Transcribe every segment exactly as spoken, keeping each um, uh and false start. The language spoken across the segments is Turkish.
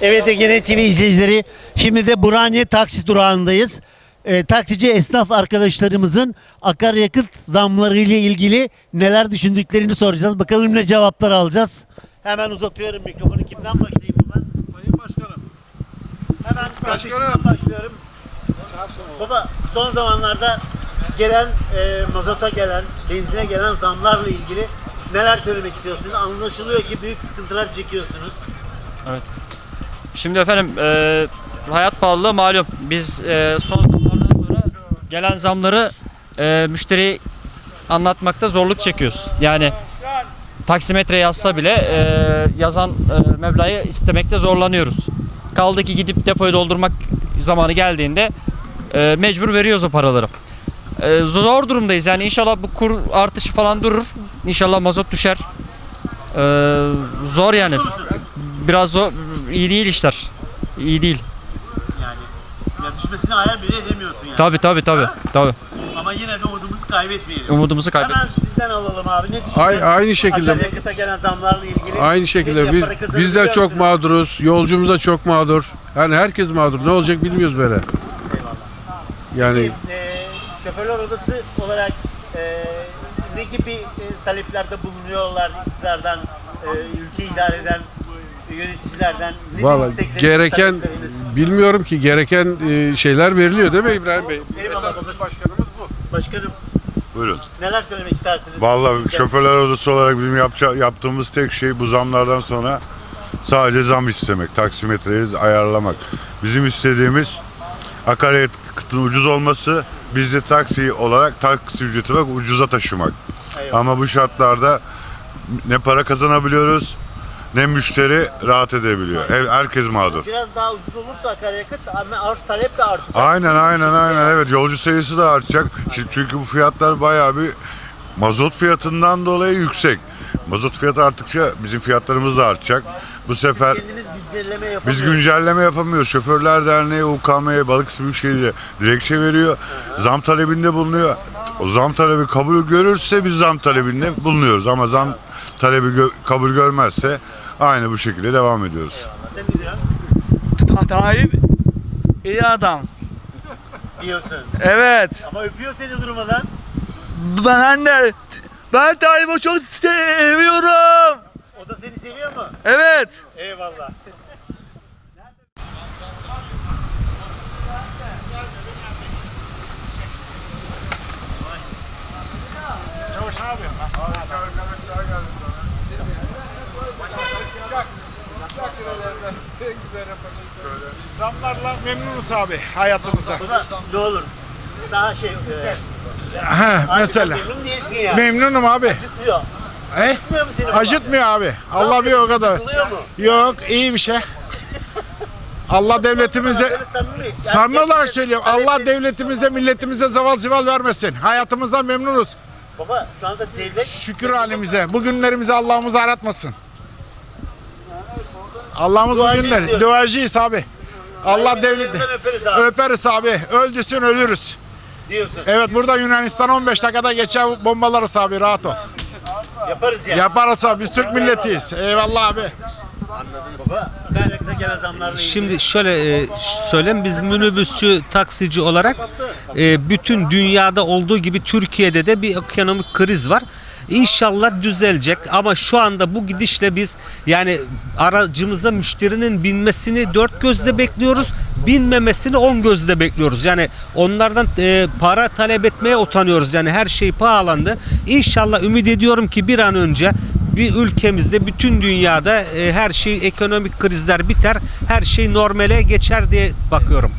Evet Egenet T V izleyicileri, şimdi de Burhaniye taksi durağındayız. E, taksici esnaf arkadaşlarımızın akaryakıt zamları ile ilgili neler düşündüklerini soracağız. Bakalım ne cevaplar alacağız. Hemen uzatıyorum mikrofonu. Kimden başlayayım ben? Sayın Başkanım. Hemen başkanım başlıyorum. Baba, son zamanlarda gelen e, mazota gelen, benzine gelen zamlarla ilgili neler söylemek istiyorsunuz? Anlaşılıyor ki büyük sıkıntılar çekiyorsunuz. Evet. Şimdi efendim e, hayat pahalılığı malum. Biz e, son zamlardan sonra gelen zamları e, müşteriye anlatmakta zorluk çekiyoruz. Yani taksimetre yazsa bile e, yazan e, meblağı istemekte zorlanıyoruz. Kaldı ki gidip depoyu doldurmak zamanı geldiğinde e, mecbur veriyoruz o paraları. E, zor durumdayız. Yani inşallah bu kur artışı falan durur. İnşallah mazot düşer. E, zor yani. Biraz zor. İyi değil işler. İyi değil. Yani ya düşmesini hayal bile edemiyorsun yani. Tabii tabii tabii. Tabii. Ama yine de umudumuzu kaybetmeyelim. Umudumuzu kaybetmeyelim. Hemen sizden alalım abi. Ne düşünüyorsunuz? Aynı şekilde. Akaryakıta gelen zamlarla ilgili. Aynı şekilde. Biz, biz de çok mağduruz. Yolcumuz da çok mağdur. Yani herkes mağdur. Ne olacak bilmiyoruz böyle. Eyvallah. Yani e, şoförler odası olarak e, ne gibi e, taleplerde bulunuyorlar iktidardan, e, ülke idare eden yöneticilerden? Vallahi gereken, bilmiyorum ki, gereken şeyler veriliyor değil mi İbrahim Bey? Eyvallah. Başkanımız bu. Başkanım. Buyurun. Neler söylemek istersiniz? Vallahi şoförler odası olarak bizim yaptığımız tek şey bu zamlardan sonra sadece zam istemek, taksimetreyi ayarlamak. Bizim istediğimiz akaryakıtın ucuz olması, biz de taksi olarak taksi ücreti olarak ucuza taşımak. Eyvallah. Ama bu şartlarda ne para kazanabiliyoruz, ne müşteri rahat edebiliyor. Herkes mağdur. Biraz daha ucuz olursa akaryakıt, arz talep de artacak. Aynen aynen aynen evet, yolcu sayısı da artacak. Şimdi çünkü bu fiyatlar bayağı bir mazot fiyatından dolayı yüksek. Mazot fiyatı arttıkça bizim fiyatlarımız da artacak. Bu sefer güncelleme biz güncelleme yapamıyoruz. Şoförler Derneği, U K M'ye, Balıkesir Büyükşehir'e dilekçe veriyor. Hı hı. Zam talebinde bulunuyor. O zam talebi kabul görürse biz zam talebinde bulunuyoruz ama zam talebi gö kabul görmezse aynı bu şekilde devam ediyoruz. Tayyip iyi adam. Diyorsun. Evet. Ama öpüyor seni durmadan. Ben de ben Tayyip'i çok seviyorum. O da seni seviyor mu? Evet. Eyvallah. Çavuş ne yapıyorsun lan? Harika arkadaşlar geldi sana. Uçak, uçak yollarından en güzel yapacağız. Şöyle. Zamlarla memnunuz abi hayatımızda. Ne olur? Daha şey güzel. Ha, mesela. Memnun değilsin ya. Memnunum abi. Acıtıyor. He? Acıtmıyor mu seni? Acıtmıyor abi. Allah bir o kadar. Yok, iyi bir şey. Allah devletimize, samimi olarak söylüyorum, Allah devletimize, milletimize zaval zival vermesin. Hayatımızdan memnunuz. Baba şu anda devlet... Şükür halimize, bugünlerimizi Allah'ımıza aratmasın. Allah'ımız bugünler, duacıyız abi. Allah devleti, öperiz abi, öldüsün ölürüz. Diyorsun. Evet, burada Yunanistan on beş dakikada geçer bombalarız abi, rahat ol. Yaparız yani. Yaparız abi, biz Türk milletiyiz. Eyvallah abi. Baba, ben, şimdi şöyle e, söyleyeyim, biz minibüsçü taksici olarak e, bütün dünyada olduğu gibi Türkiye'de de bir ekonomik kriz var. İnşallah düzelecek ama şu anda bu gidişle biz yani aracımıza müşterinin binmesini dört gözle bekliyoruz, binmemesini on gözle bekliyoruz. Yani onlardan e, para talep etmeye utanıyoruz. Yani her şey pahalandı. İnşallah ümit ediyorum ki bir an önce bir ülkemizde, bütün dünyada e, her şey, ekonomik krizler biter, her şey normale geçer diye bakıyorum.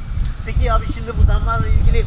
Peki abi, şimdi bu zamlarla ilgili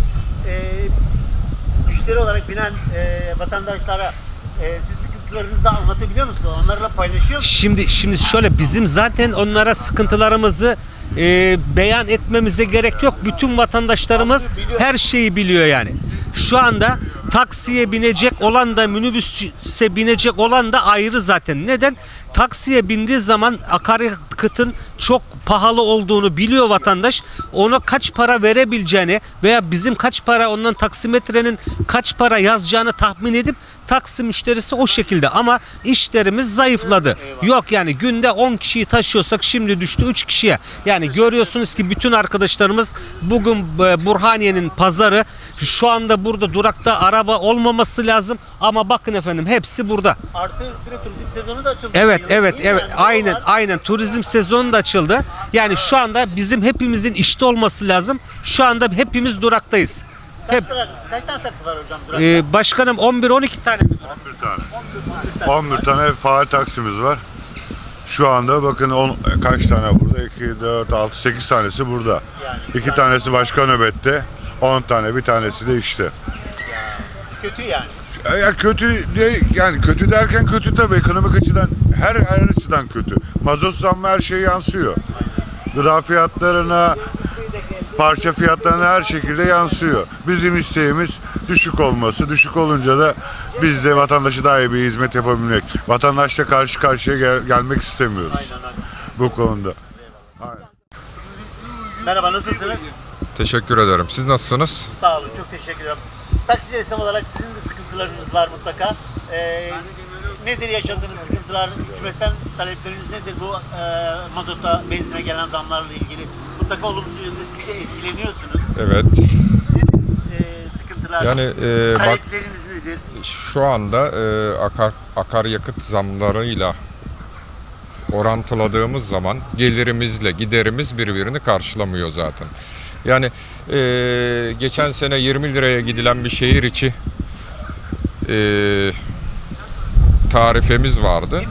müşteri olarak binen e, vatandaşlara e, siz sıkıntılarınızı da anlatabiliyor musunuz? Onlarla paylaşıyor musunuz? Şimdi, şimdi şöyle, bizim zaten onlara sıkıntılarımızı e, beyan etmemize gerek yok. Bütün vatandaşlarımız her şeyi biliyor yani. Şu anda taksiye binecek olan da minibüse binecek olan da ayrı zaten. Neden? Taksiye bindiği zaman akaryakıtın çok pahalı olduğunu biliyor vatandaş. Ona kaç para verebileceğini veya bizim kaç para, ondan taksimetrenin kaç para yazacağını tahmin edip taksi müşterisi o şekilde. Ama işlerimiz zayıfladı. Yok yani günde on kişiyi taşıyorsak şimdi düştü üç kişiye. Yani görüyorsunuz ki bütün arkadaşlarımız bugün Burhaniye'nin pazarı, şu anda burada durakta araba olmaması lazım ama bakın efendim hepsi burada. Artı üstüne turizm sezonu da açıldı. Evet yılında, evet evet yani aynen aynen turizm sezonu da açıldı. Yani şu anda bizim hepimizin işte olması lazım. Şu anda hepimiz duraktayız. Hep. Kaç tane taksi var hocam durakta? Ee, başkanım on bir on iki tane mi? on bir tane. on bir tane faal taksimiz var. Şu anda bakın on, kaç tane burada? iki, dört, altı, sekiz tanesi burada. Yani, iki yani, tanesi başka nöbette. on tane, bir tanesi de işte. Ya, kötü yani. Ya kötü de, yani kötü derken kötü tabii ekonomik açıdan, her her açıdan kötü. Mazot zammı her şeye yansıyor. Gıda fiyatlarına, parça fiyatlarına her şekilde yansıyor. Bizim isteğimiz düşük olması. Düşük olunca da biz de vatandaşı daha iyi bir hizmet yapabilmek. Vatandaşla karşı karşıya gel, gelmek istemiyoruz. Aynen, bu konuda. Aynen. Merhaba, nasılsınız? Teşekkür ederim. Siz nasılsınız? Sağ olun, çok teşekkür ederim. Taksi esnaf olarak sizin de sıkıntılarınız var mutlaka. Ee, nedir yaşadığınız sıkıntılar? Hükümetten talepleriniz nedir bu e, mazota, benzine gelen zamlarla ilgili? Mutlaka olumsuz yönde siz de etkileniyorsunuz. Evet. Nedir e, sıkıntılar? Yani, e, talepleriniz nedir? Şu anda e, akar, akaryakıt zamlarıyla orantıladığımız zaman gelirimizle giderimiz birbirini karşılamıyor zaten. Yani e, geçen sene yirmi liraya gidilen bir şehir içi e, tarifemiz vardı.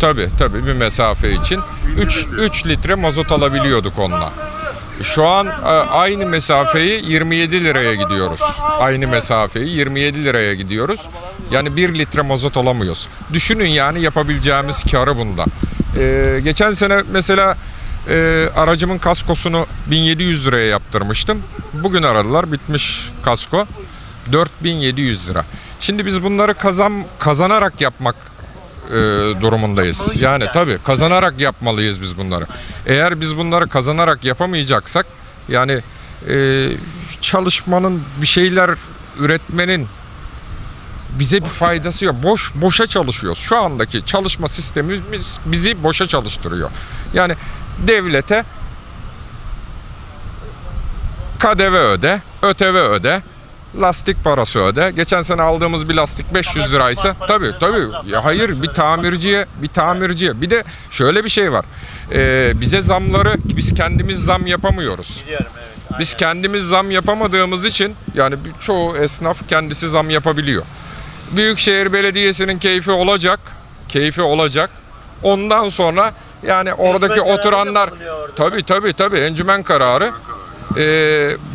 Tabii tabii bir mesafe için üç litre mazot alabiliyorduk onunla. Şu an e, aynı mesafeyi yirmi yedi liraya gidiyoruz. Aynı mesafeyi yirmi yedi liraya gidiyoruz. Yani bir litre mazot alamıyoruz. Düşünün yani yapabileceğimiz karı bunda. E, geçen sene mesela Ee, aracımın kaskosunu bin yedi yüz liraya yaptırmıştım. Bugün aradılar, bitmiş kasko dört bin yedi yüz lira. Şimdi biz bunları kazan, kazanarak yapmak e, durumundayız. Yani tabii kazanarak yapmalıyız biz bunları. Eğer biz bunları kazanarak yapamayacaksak yani e, çalışmanın, bir şeyler üretmenin bize bir faydası yok. Boş, boşa çalışıyoruz. Şu andaki çalışma sistemimiz bizi boşa çalıştırıyor. Yani devlete K D V öde, ÖTV öde, lastik parası öde. Geçen sene aldığımız bir lastik beş yüz liraysa tabii tabii. Ya hayır, bir tamirciye, bir tamirciye. Bir de şöyle bir şey var. Ee, bize zamları biz kendimiz zam yapamıyoruz. Biz kendimiz zam yapamadığımız için yani çoğu esnaf kendisi zam yapabiliyor. Büyükşehir Belediyesi'nin keyfi olacak, keyfi olacak. Ondan sonra yani oradaki oturanlar tabii tabii tabii encümen kararı, e,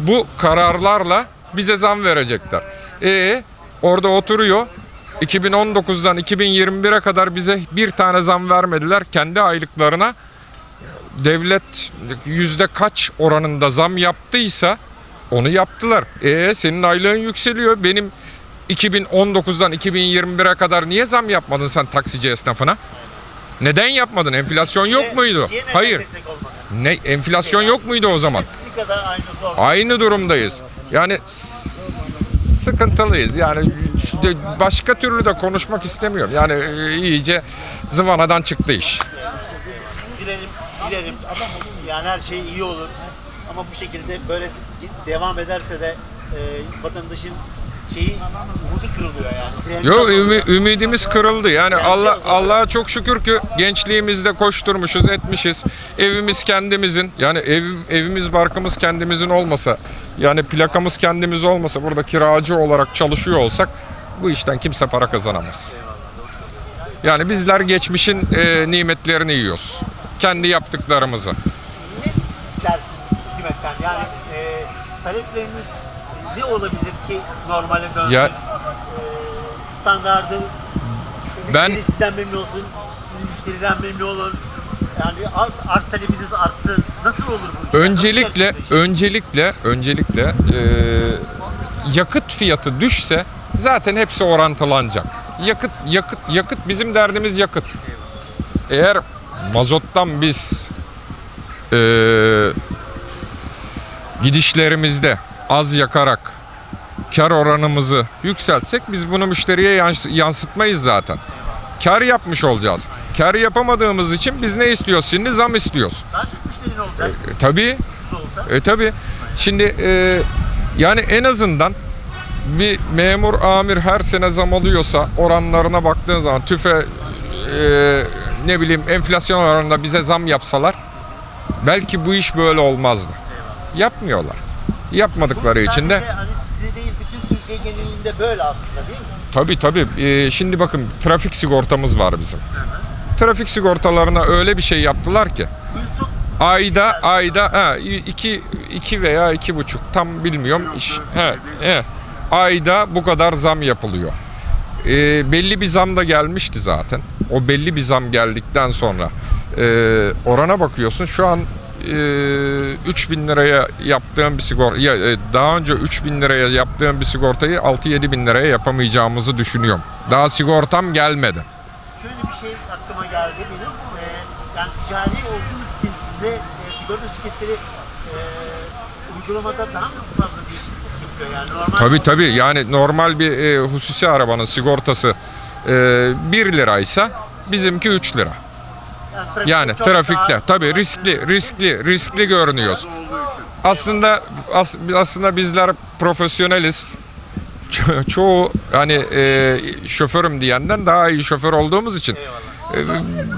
bu kararlarla bize zam verecekler. E orada oturuyor, iki bin on dokuzdan iki bin yirmi bire kadar bize bir tane zam vermediler. Kendi aylıklarına devlet yüzde kaç oranında zam yaptıysa onu yaptılar. E senin aylığın yükseliyor, benim iki bin on dokuzdan iki bin yirmi bire kadar niye zam yapmadın sen taksici esnafına? Neden yapmadın? Enflasyon yok muydu? Hayır. Ne enflasyon yok muydu o zaman? Aynı durumdayız. Yani sıkıntılıyız. Yani başka türlü de konuşmak istemiyorum. Yani iyice zıvanadan çıktı iş. Dilerim, dilerim. Yani her şey iyi olur. Ama bu şekilde böyle devam ederse de e, vatandaşın şeyi, umudu kırılıyor yani. Yok, ümü, ümidimiz kırıldı. Yani Allah Allah'a çok şükür ki gençliğimizde koşturmuşuz, etmişiz. Evimiz kendimizin. Yani ev, evimiz, barkımız kendimizin olmasa, yani plakamız kendimiz olmasa, burada kiracı olarak çalışıyor olsak bu işten kimse para kazanamaz. Yani bizler geçmişin e, nimetlerini yiyoruz. Kendi yaptıklarımızı. Ne istersin hükümetten? Yani e, taleplerimiz ne olabilir ki normale döndü? Ya, e, standardı ben, sizden memnun olsun, siz müşteriden memnun olun. Yani arz talebiniz artsın. Nasıl olur bu? Öncelikle öncelikle öncelikle e, yakıt fiyatı düşse zaten hepsi orantılanacak. Yakıt yakıt yakıt bizim derdimiz yakıt. Eğer mazottan biz e, gidişlerimizde az yakarak kar oranımızı yükseltsek biz bunu müşteriye yansıtmayız zaten. Kar yapmış olacağız. Kar yapamadığımız için biz ne istiyoruz şimdi? Zam istiyoruz. Daha çok müşterinin olacak. E, tabii. E, tabii. Şimdi e, yani en azından bir memur amir her sene zam alıyorsa oranlarına baktığın zaman TÜFE e, ne bileyim enflasyon oranında bize zam yapsalar belki bu iş böyle olmazdı. Yapmıyorlar. Yapmadıkları bu için de hani size değil bütün Türkiye genelinde böyle aslında değil mi? Tabii tabii. E, şimdi bakın trafik sigortamız var bizim. Trafik sigortalarına öyle bir şey yaptılar ki ayda ayda ha, iki, iki veya iki buçuk tam bilmiyorum. İş, he, he. Ayda bu kadar zam yapılıyor. E, belli bir zam da gelmişti zaten. O belli bir zam geldikten sonra e, orana bakıyorsun şu an e, üç bin liraya yaptığım bir sigorta ya, e, daha önce üç bin liraya yaptığım bir sigortayı altı yedi bin liraya yapamayacağımızı düşünüyorum. Daha sigortam gelmedi. Şöyle bir şey aklıma geldi benim. E, yani ticari olduğunuz için size e, sigorta şirketleri e, uygulamada daha mı fazla değişiklik? Yani tabii tabii yani normal bir e, hususi arabanın sigortası e, bir liraysa bizimki üç lira. Yani, trafik yani trafikte tabii riskli riskli riskli görünüyoruz. Aslında as, aslında bizler profesyoneliz. Ço çoğu hani e, şoförüm diyenden daha iyi şoför olduğumuz için. E,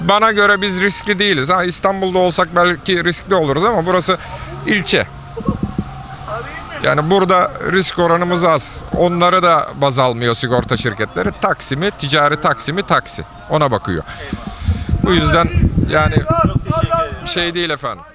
bana göre biz riskli değiliz. Ha, İstanbul'da olsak belki riskli oluruz ama burası ilçe. Yani burada risk oranımız az. Onlara da baz almıyor sigorta şirketleri. Taksimi, ticari taksimi taksi. Ona bakıyor. Bu yüzden yani şey değil efendim.